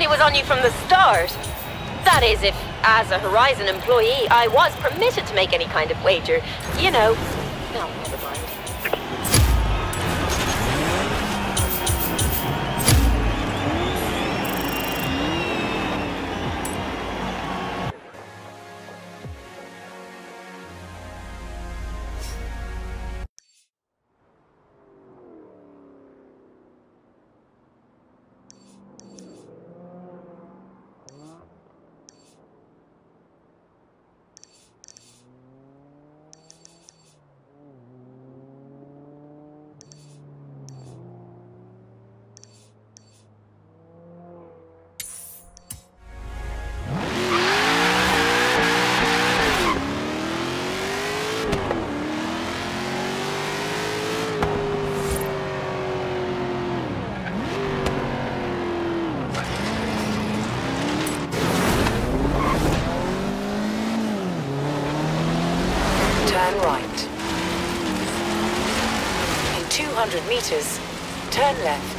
thought he was on you from the start. That is, if, as a Horizon employee, I was permitted to make any kind of wager. You know... No, never mind. Right. In 200 meters, turn left.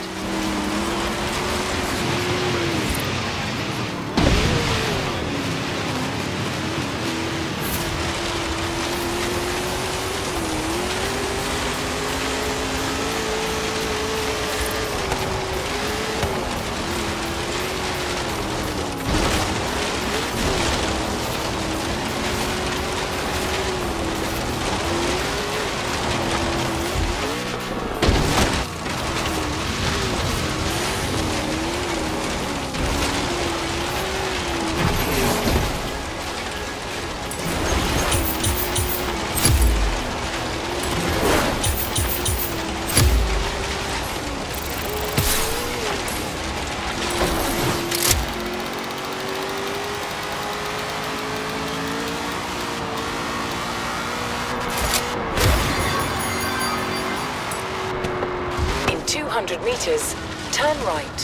Meters, turn right.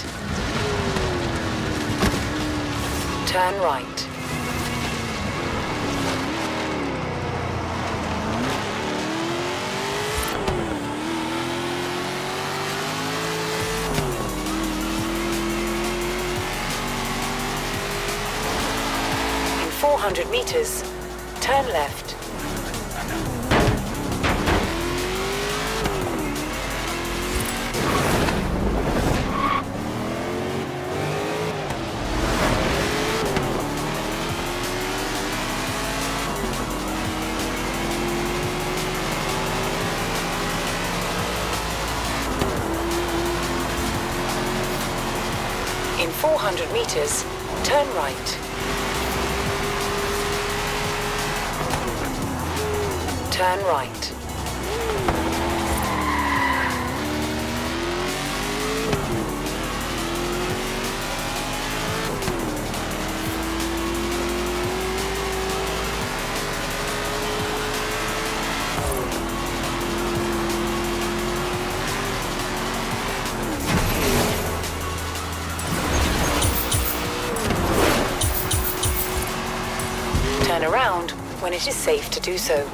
Turn right. In 400 meters, turn left. In 400 meters, turn right. Turn right. Around when it is safe to do so.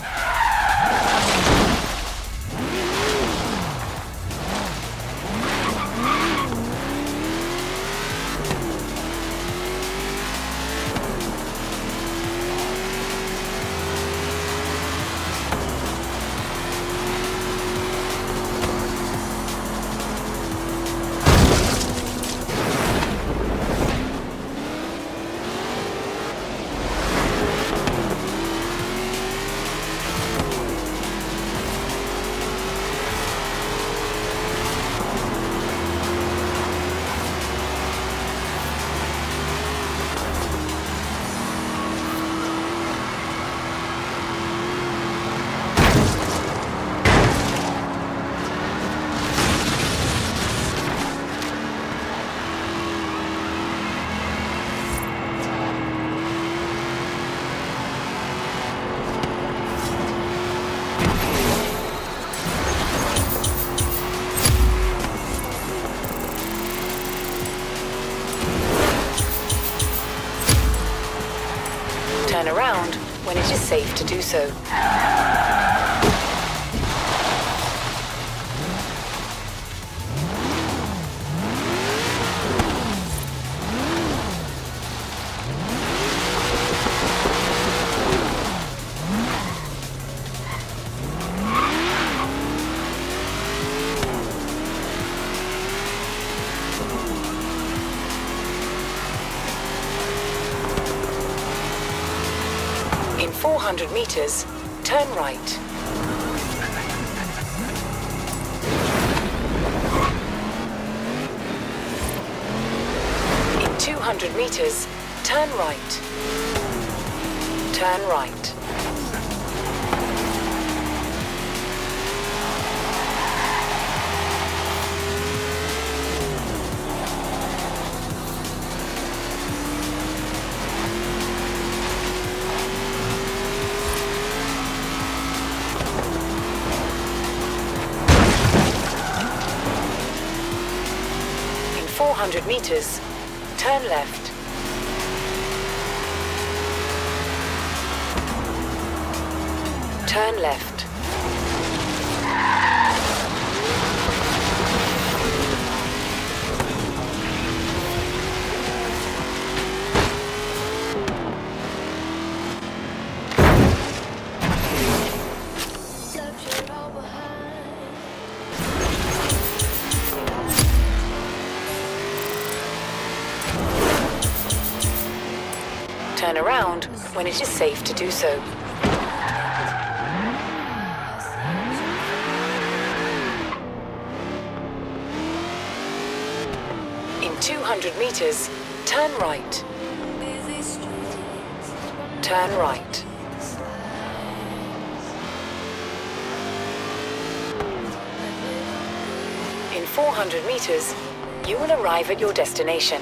Around when it is safe to do so. 200 meters, turn right. In 200 meters, turn right. Turn right. In 400 meters, turn left. Turn left. Turn around when it is safe to do so. In 200 meters, turn right. Turn right. In 400 meters, you will arrive at your destination.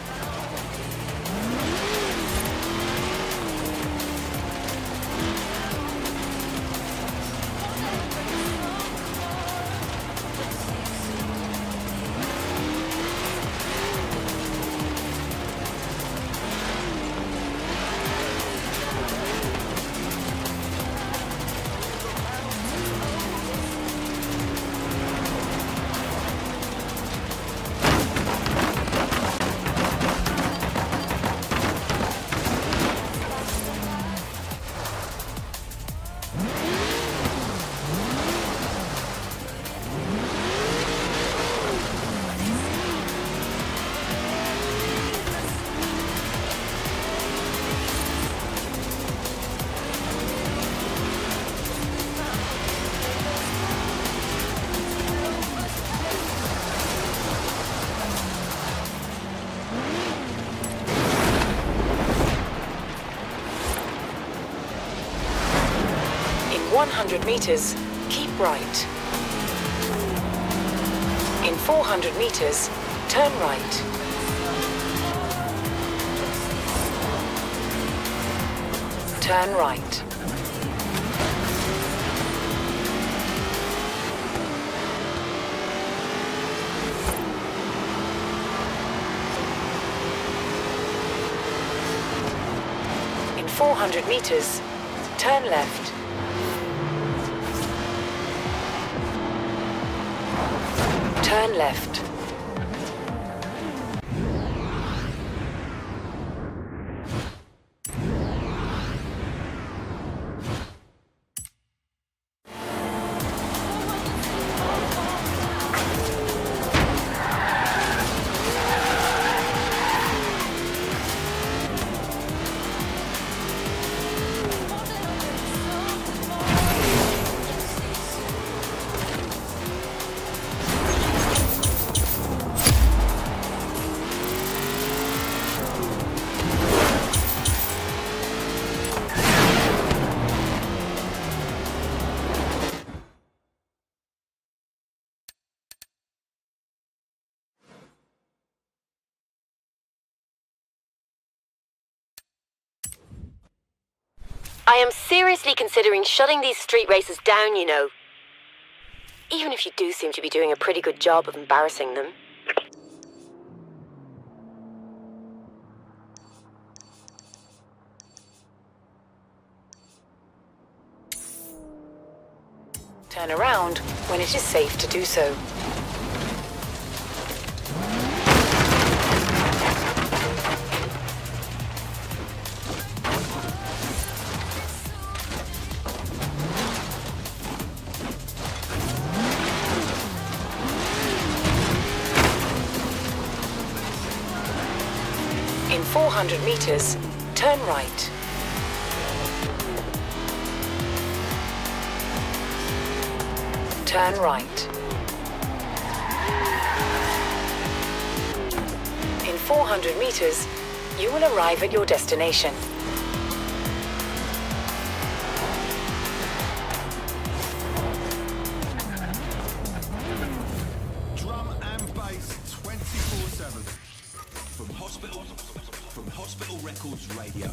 In 100 meters, keep right. In 400 meters, turn right. Turn right. In 400 meters, turn left. Turn left. I am seriously considering shutting these street races down, you know. Even if you do seem to be doing a pretty good job of embarrassing them. Turn around when it is safe to do so. In 400 meters, turn right. Turn right. In 400 meters, you will arrive at your destination. Drum and bass 24/7 from Hospital Records Radio.